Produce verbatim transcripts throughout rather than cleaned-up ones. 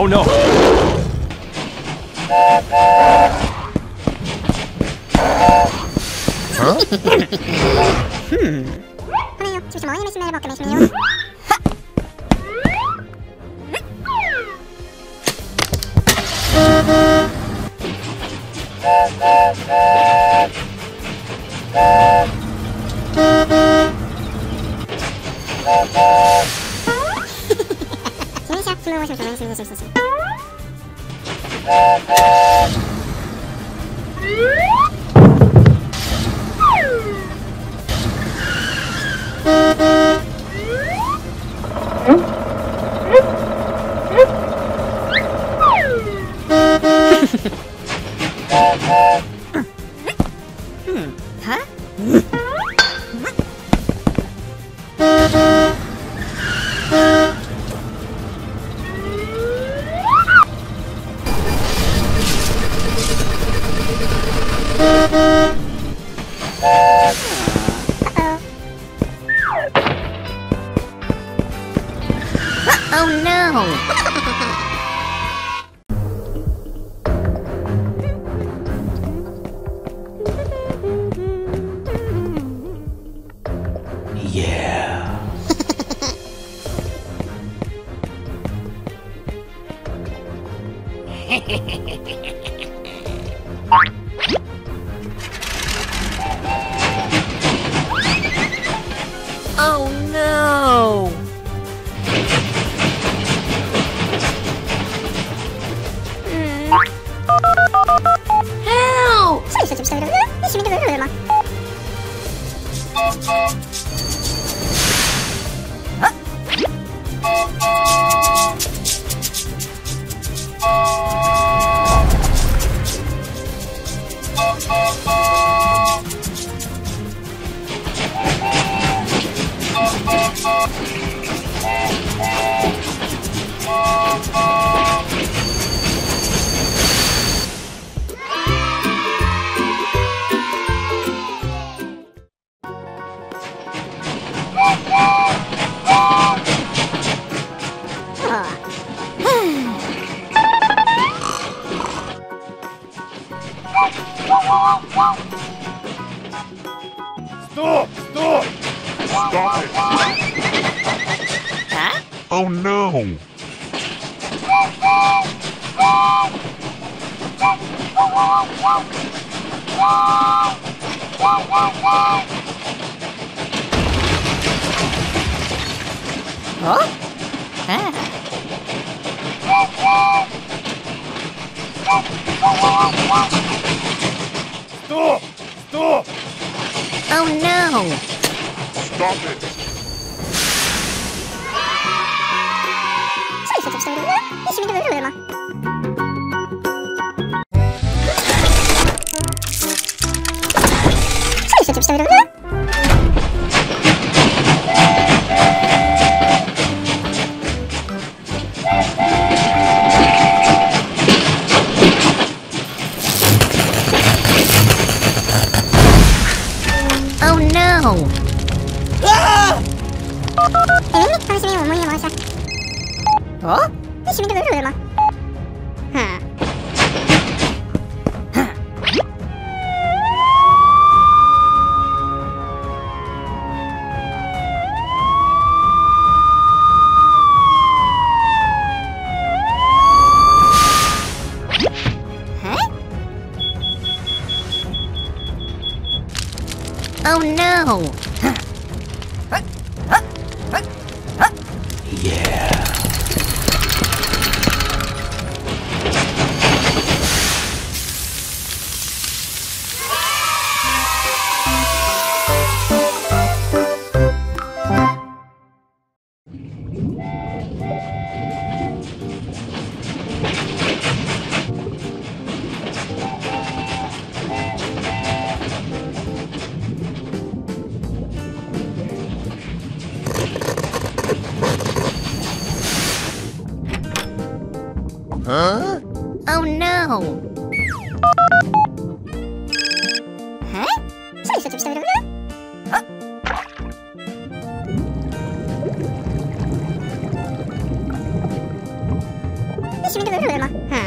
Oh no! Huh? Hmm. Şimdi görür ama. Ha.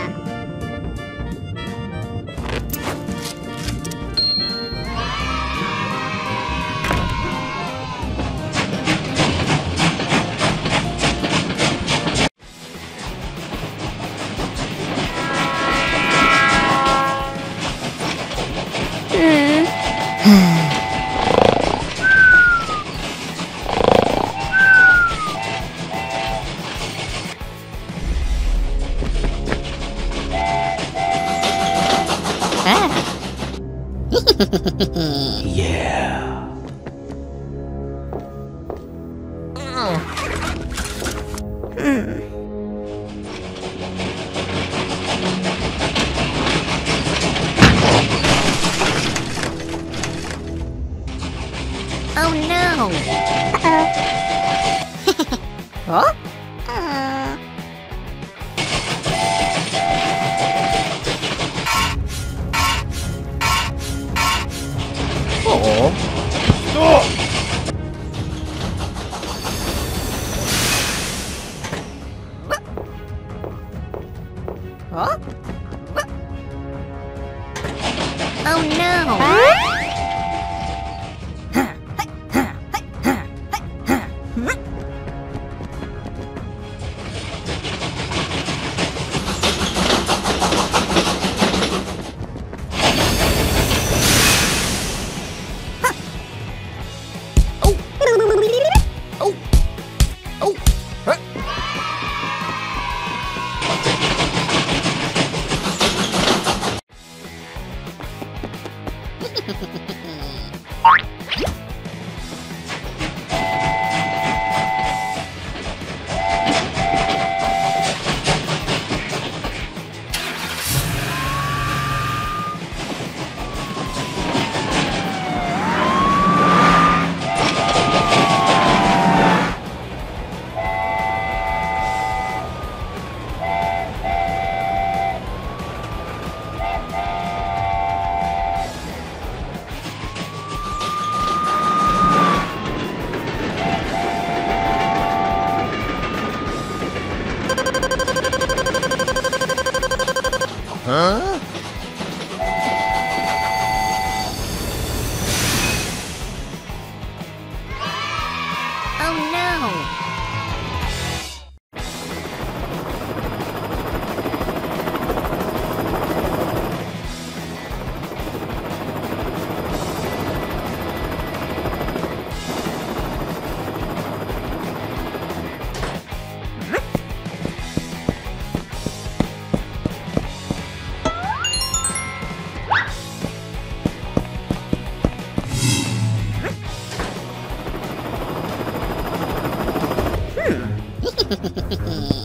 Yeah. Oh. Mm. Oh no. Uh-oh. Huh? Huh? Oh no!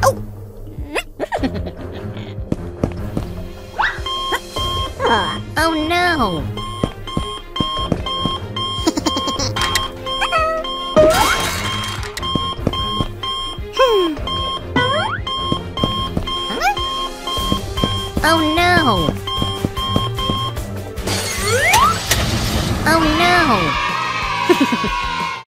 Oh! Oh! Huh? Huh? Oh no! Oh no! Oh no! Oh no!